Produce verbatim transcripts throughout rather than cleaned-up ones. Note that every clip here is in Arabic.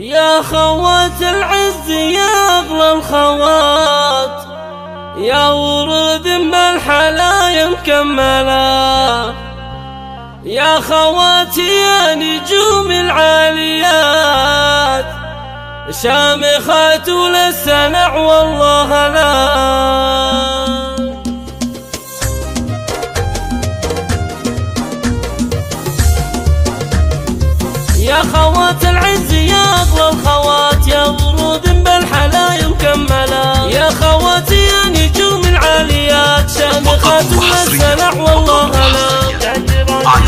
يا خوات العز يا أغلى الخوات يا ورد ما الحلايا مكملة يا خواتي يا نجوم العاليات شامخات للسنع والله لا يا خوات العز يا أغلى الخوات يا ورود بالحلايا مكملة يا خواتي يا نجوم العاليات شامخات للسنع والله لا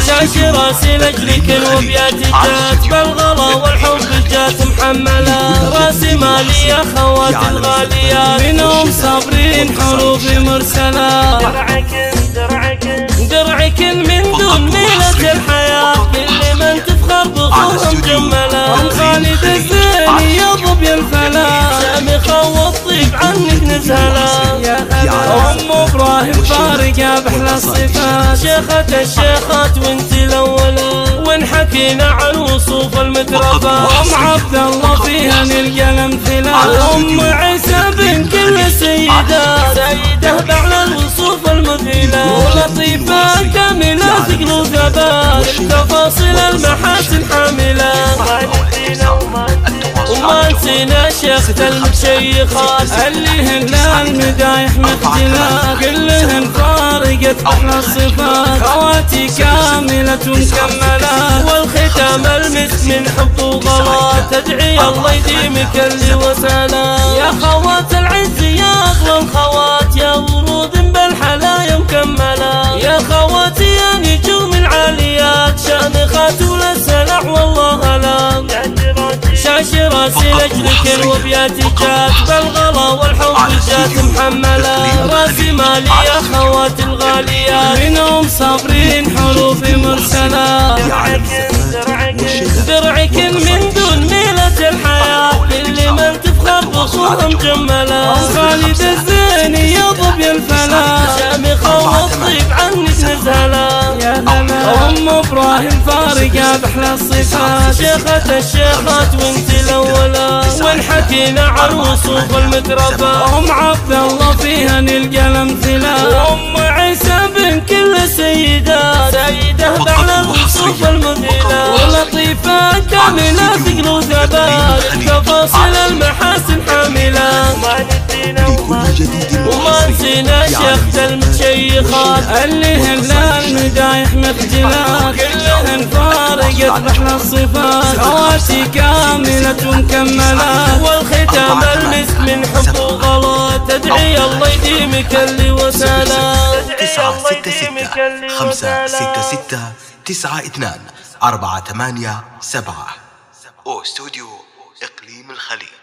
شاكرة لأجلك وبياتي جات بالغلا والحب جات محملة راسي مالي يا خوات الغاليات منهم صابرين حروف مرسلة درعك من دون ميلة الحياة اللي من تفخر بظهورهم جملة الخالد الزيني يا ظبي الفلا شامخة والطيب عنك نزهلة يا أم إبراهيم فارقة بأحلى الصفات شيخة الشيخات وانت الأولى ونحكينا عن وصوف المتربة أم عبد الله فيها نلقى الأمثلة أم عيسى بن كل سيدة سيدة بأعلى الوصوف المثيلة ولطيفة كاملة ثقل وثبات تفاصيل المحاسن حاملة وما نسينا شيخة المشيخات اللي هن المدايح مختلات كلهن فارقت أحلى الصفات خواتي كاملة مكملات والختام المسك من حب وغلا تدعي الله يديمك اللي وسلا يا خوات العز يا أغلى الخوات يا ورود بالحلايا مكملة يا خواتي يا نجوم العاليات شامخات وللسلع والله لا شاشرة لأجلك وبياتي جات بالغلا والحب جات محملة راسي مالي يا خوات الغاليات منهم صابرين حروف مرسلة درعك من دون ميلة الحياة اللي من تفخر بصورة مجملة خالد الزيني يا ظبي الفلا شامخة والطيب عنك نزهلة يا أم إبراهيم فارقة بأحلى الصفات شيخة الشيخات وانت الأولى ونحكينا عن وصوف المتربة أم عبد الله فيها نلقى الأمثلة وأم عيسى بن كل سيدة سيدة بأعلى الوصوف المثيلة ولطيفة كاملة ثقل وثبات تفاصيل المحاسن حاملة وما نسينا شيخة المشيخات اللي هن المدايح مختلات كلهن فارقت بأحلى الصفات خواتي كاملة مكملة والختام المسك من حب وغلا تدعي الله يديمك اللي وسلا تسعة ستة ستة خمسة ستة ستة تسعة اثنان أربعة ثمانية سبعة أو استوديو اقليم الخليج.